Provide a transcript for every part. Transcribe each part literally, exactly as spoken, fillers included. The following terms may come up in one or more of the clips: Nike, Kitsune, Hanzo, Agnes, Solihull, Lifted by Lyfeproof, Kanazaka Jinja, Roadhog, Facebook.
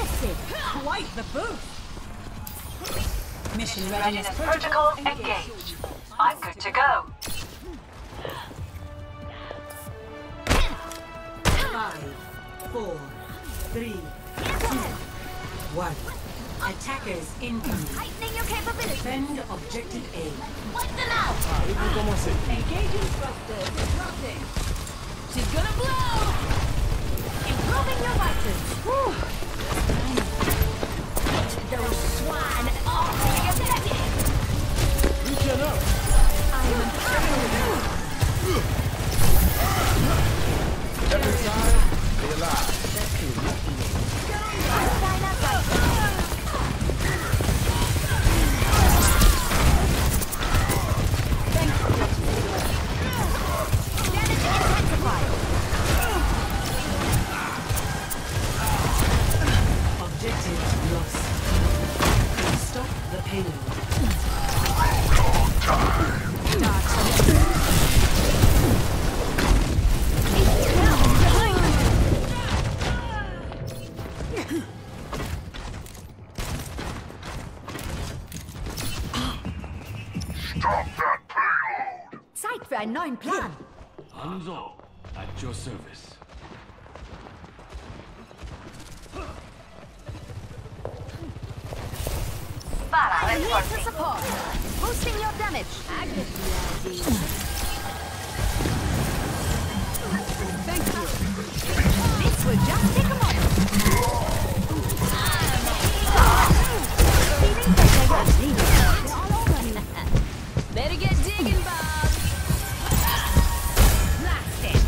Impressive! Quite the boost! Mission readiness protocol engaged. I'm good to go. Five, four, three, two, one. Attackers incoming. Heightening your capability. Defend objective A. Wipe them out! Engaging thrusters. Nothing. She's gonna blow! Improving your vitals. Whew. Those swine are the objective. Reach it up. I'm coming. Every time, they're alive. Sign up. Objective lost. Stop the payload. Roadhog time! Stop that payload! Zeit für einen neuen Plan! Hanzo, at your service. I'm here to support. Boosting your damage. Agnes, thank you. This will just take a moment. Better get digging, Bob. Blasted.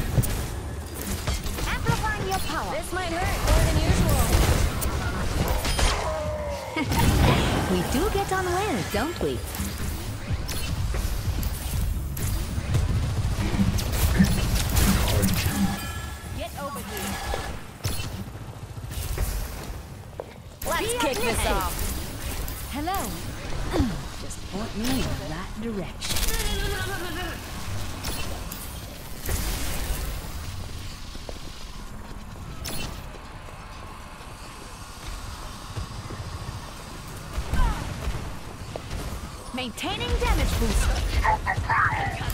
Amplifying your power. This might hurt more than usual. We do get on well, don't we? Get over here. Let's kick this off. Hello. Just point me in that direction. Maintaining damage boost. Let me test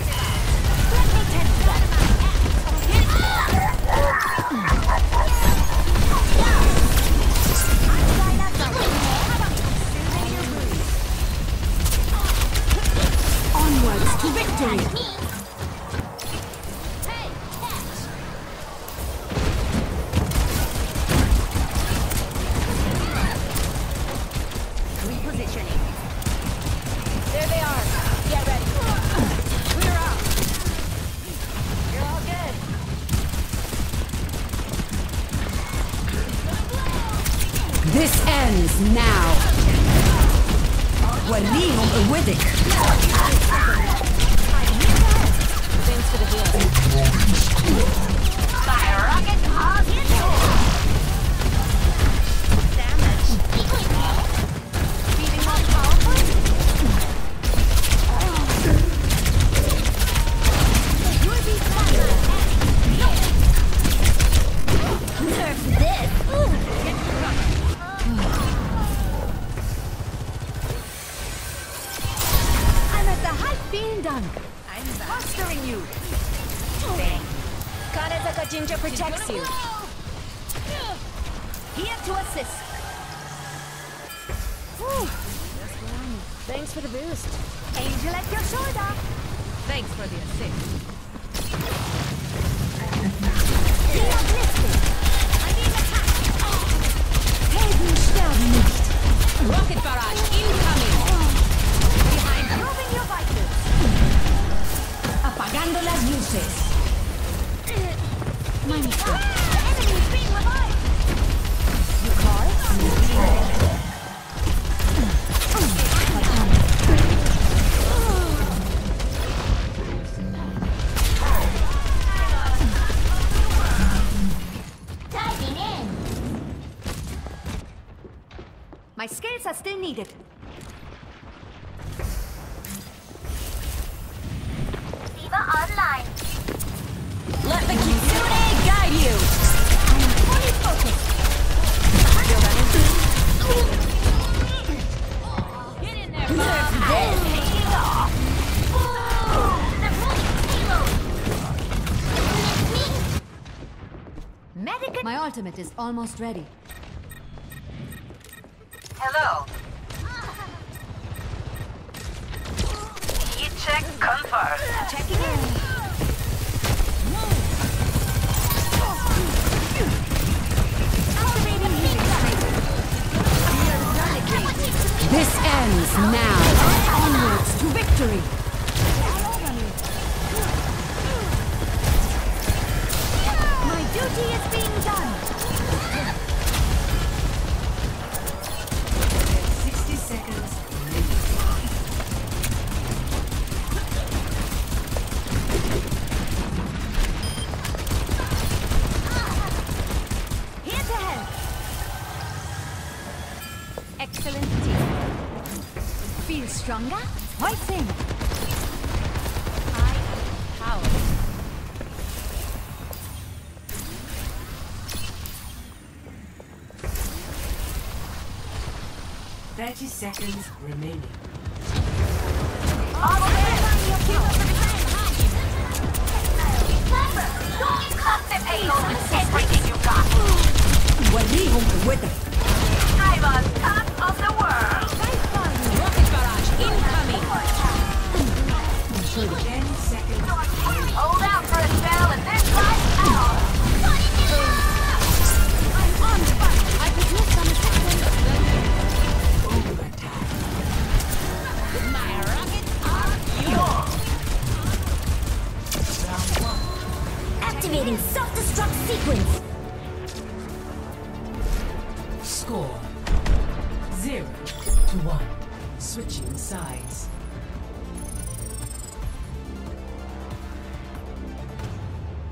that. Onwards to victory. Hey, catch. Repositioning. There they are. Get ready. We're out. You're all good. This ends now. Walim Uwidik. Thanks for the deal. Fire rocket on damage. Feeding on powerpoint. Nerf this! I'm at the height being done. I'm fostering you. Kanazaka Jinja protects you. Here to assist. Thanks for the boost. Angel at your shoulder. Thanks for the assist. Die Agnes! I need a pack! Helden sterben nicht! Rocket barrage incoming! Behind roving your vitals! Apagando las luces! My mistake! The enemy is being revived! You call? My skills are still needed. Diva online. Let the Kitsune guide you. I am fully focused. You're running. helmet is almost ready. Hello. Heat check confirmed. Checking in. Activating heat tracer. This ends now. Onwards to victory. My duty is being done. Stronger? Right thing. I need power. Thirty seconds remaining. Don't cut the payload with everything you got. I'm on top of the world. Incoming! ten seconds. Hold out for a spell and then right out! I'm on fire! I could use some assistance. Overtime. My rockets are yours! Activating self-destruct sequence! Score. Zero to one. Switching sides.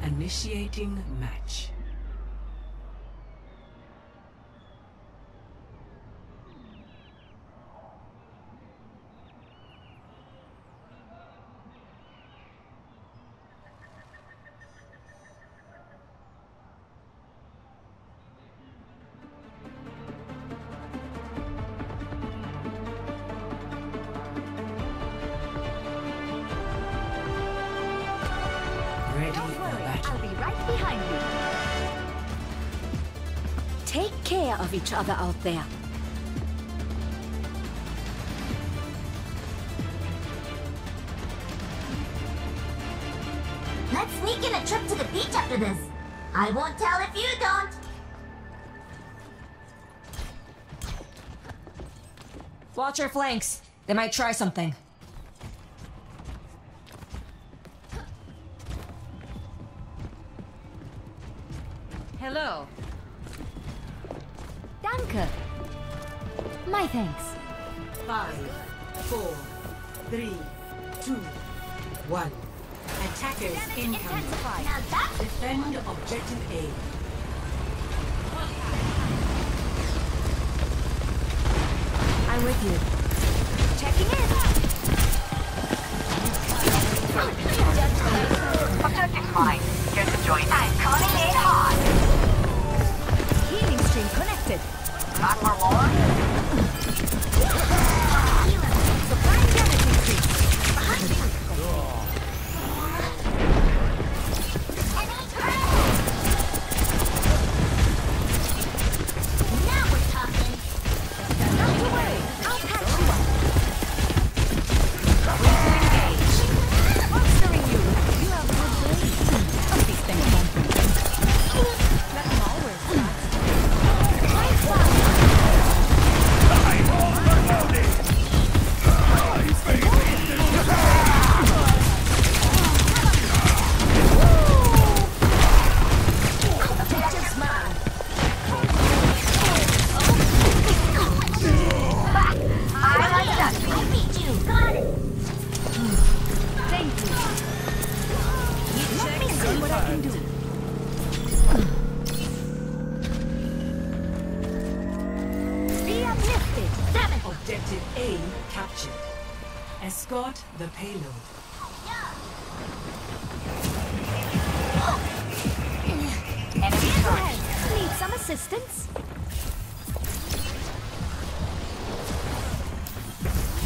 Initiating match. Of each other out there. Let's sneak in a trip to the beach after this. I won't tell if you don't. Watch your flanks. They might try something. Hello. Danke. My thanks. Five, four, three, two, one. Attackers incoming. Defend objective A. I'm with you. Checking in. Objective mine. Get to join. I'm coming in hard. Healing stream connected. Not for more. Supplying damage increase. Behind me. Now we're talking. Not to worry. I'll catch you up. Engage. Monstering you. You have good days. Don't be thankful. Let them always. Escort the payload. Enemy turret. Need some assistance?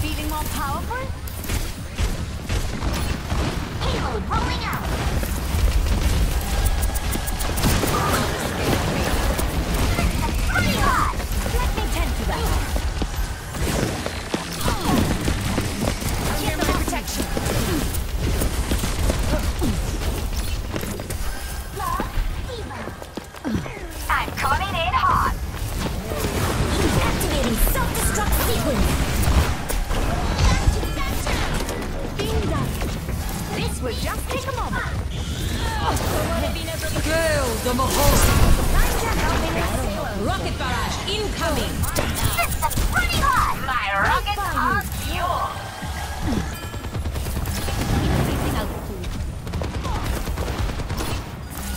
Feeling more powerful? Payload rolling out. coming. This is pretty hot. My rocket's on fuel.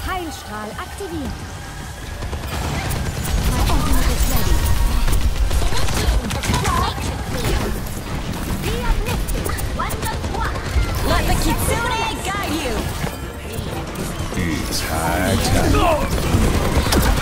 Heilstrahl aktiviert. My ultimate is ready. Be uplifted. One does one. Let the Kitsune guide you. It's high time.